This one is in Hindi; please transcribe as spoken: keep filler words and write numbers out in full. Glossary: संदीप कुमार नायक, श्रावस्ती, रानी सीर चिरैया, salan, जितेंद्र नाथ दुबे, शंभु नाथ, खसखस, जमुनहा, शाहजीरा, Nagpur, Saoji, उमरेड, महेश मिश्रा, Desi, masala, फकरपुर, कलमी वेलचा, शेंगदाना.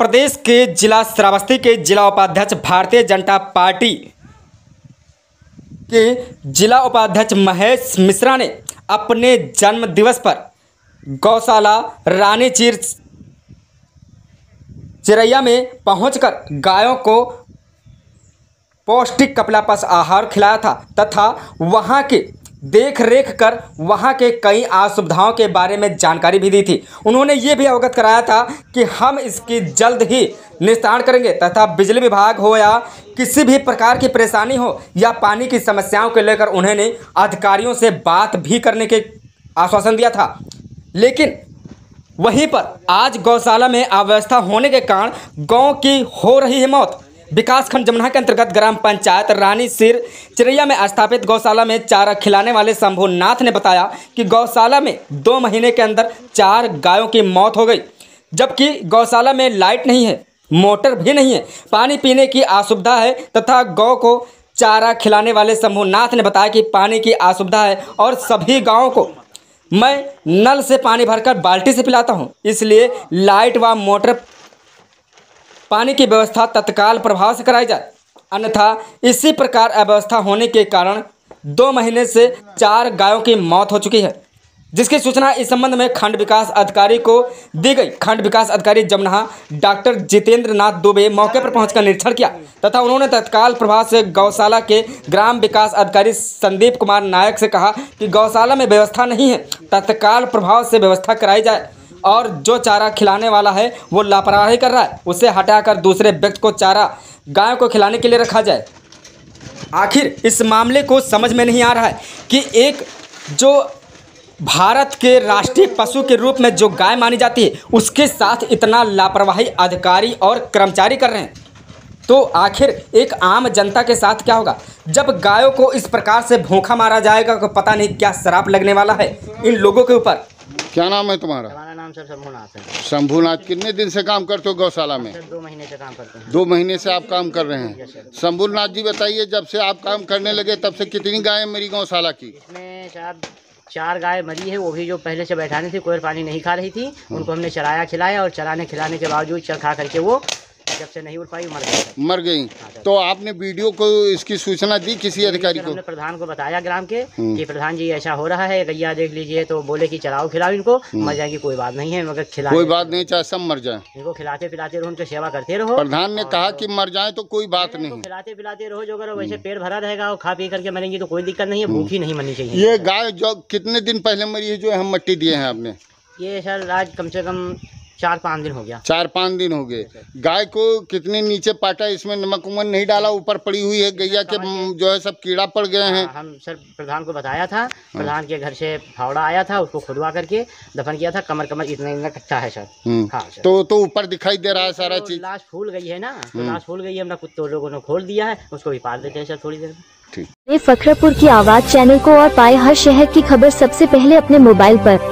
प्रदेश के जिला श्रावस्ती के जिला उपाध्यक्ष भारतीय जनता पार्टी के जिला उपाध्यक्ष महेश मिश्रा ने अपने जन्म दिवस पर गौशाला रानी सीर चिरैया में पहुंचकर गायों को पौष्टिक कपिलापस आहार खिलाया था तथा वहां के देख रेख कर वहां के कई असुविधाओं के बारे में जानकारी भी दी थी। उन्होंने ये भी अवगत कराया था कि हम इसकी जल्द ही निस्तारण करेंगे तथा बिजली विभाग हो या किसी भी प्रकार की परेशानी हो या पानी की समस्याओं को लेकर उन्होंने अधिकारियों से बात भी करने के आश्वासन दिया था। लेकिन वहीं पर आज गौशाला में अव्यवस्था होने के कारण गौ की हो रही है मौत। विकासखंड जमुनहा के अंतर्गत ग्राम पंचायत रानी सीर चिरैया में स्थापित गौशाला में चारा खिलाने वाले शंभु नाथ ने बताया कि गौशाला में दो महीने के अंदर चार गायों की मौत हो गई, जबकि गौशाला में लाइट नहीं है, मोटर भी नहीं है, पानी पीने की असुविधा है तथा गौ को चारा खिलाने वाले शंभु नाथ ने बताया कि पानी की असुविधा है और सभी गाँव को मैं नल से पानी भरकर बाल्टी से पिलाता हूँ, इसलिए लाइट व मोटर पानी की व्यवस्था तत्काल प्रभाव से कराई जाए, अन्यथा इसी प्रकार अव्यवस्था होने के कारण दो महीने से चार गायों की मौत हो चुकी है, जिसकी सूचना इस संबंध में खंड विकास अधिकारी को दी गई। खंड विकास अधिकारी जमुनहा डॉक्टर जितेंद्र नाथ दुबे मौके पर पहुंचकर निरीक्षण किया तथा उन्होंने तत्काल प्रभाव से गौशाला के ग्राम विकास अधिकारी संदीप कुमार नायक से कहा कि गौशाला में व्यवस्था नहीं है, तत्काल प्रभाव से व्यवस्था कराई जाए और जो चारा खिलाने वाला है वो लापरवाही कर रहा है, उसे हटाकर दूसरे व्यक्ति को चारा गायों को खिलाने के लिए रखा जाए। आखिर इस मामले को समझ में नहीं आ रहा है कि एक जो भारत के राष्ट्रीय पशु के रूप में जो गाय मानी जाती है उसके साथ इतना लापरवाही अधिकारी और कर्मचारी कर रहे हैं, तो आखिर एक आम जनता के साथ क्या होगा। जब गायों को इस प्रकार से भूखा मारा जाएगा तो पता नहीं क्या श्राप लगने वाला है इन लोगों के ऊपर। क्या नाम है तुम्हारा? हमारा नाम सर शंभु नाथ है। शंभु नाथ, कितने दिन से काम करते हो गौशाला में? सर दो महीने से काम करते हैं। दो महीने से आप काम कर रहे हैं। शंभु नाथ जी बताइए, जब से आप काम करने लगे तब से कितनी गायें मेरी गौशाला की? इसमें साहब चार गाय मरी है, वो भी जो पहले से बैठानी थी, कोई पानी नहीं खा रही थी, उनको हमने चराया खिलाया और चराने खिलाने के बावजूद चर खा करके वो जब से नहीं उठ पाई मर गई। मर गई। तो आपने वीडियो को इसकी सूचना दी किसी अधिकारी को? हमने प्रधान को बताया ग्राम के कि प्रधान जी ऐसा हो रहा है, गैया देख लीजिए, तो बोले कि चलाओ खिलाओ इनको, मर जाएगी कोई बात नहीं है, मगर खिलाओ कोई बात नहीं, चाहे सब मर जाए, इनको खिलाते पिलाते रहो, उनकी सेवा करते रहो। प्रधान ने कहा कि मर जाए तो कोई बात नहीं, खिलाते पिलाते रहो, जो करो, वैसे पेट भरा रहेगा और खा पी करके मरेंगी तो कोई दिक्कत नहीं है, भूखी नहीं मरनी चाहिए। ये गाय जो कितने दिन पहले मरी है जो हम मट्टी दिए हैं आपने? ये सर आज कम से कम चार पाँच दिन हो गया। चार पाँच दिन हो गए। गाय को कितने नीचे पाटा, इसमें नमक उमन नहीं डाला, ऊपर पड़ी हुई है, गैया के जो है सब कीड़ा पड़ गए हैं। हम सर प्रधान को बताया था, प्रधान के घर से फावड़ा आया था, उसको खुदवा करके दफन किया था, कमर कमर इतना इतना कच्चा है सर। हाँ सर। तो तो ऊपर दिखाई दे रहा है सारा चीज। लाश फूल गई है ना, लाश फूल गई है, हमने कुछ लोगों ने खोल दिया है, उसको भी पार देते हैं सर थोड़ी देर। फकरपुर की आवाज़ चैनल को और पाए हर शहर की खबर सबसे पहले अपने मोबाइल पर।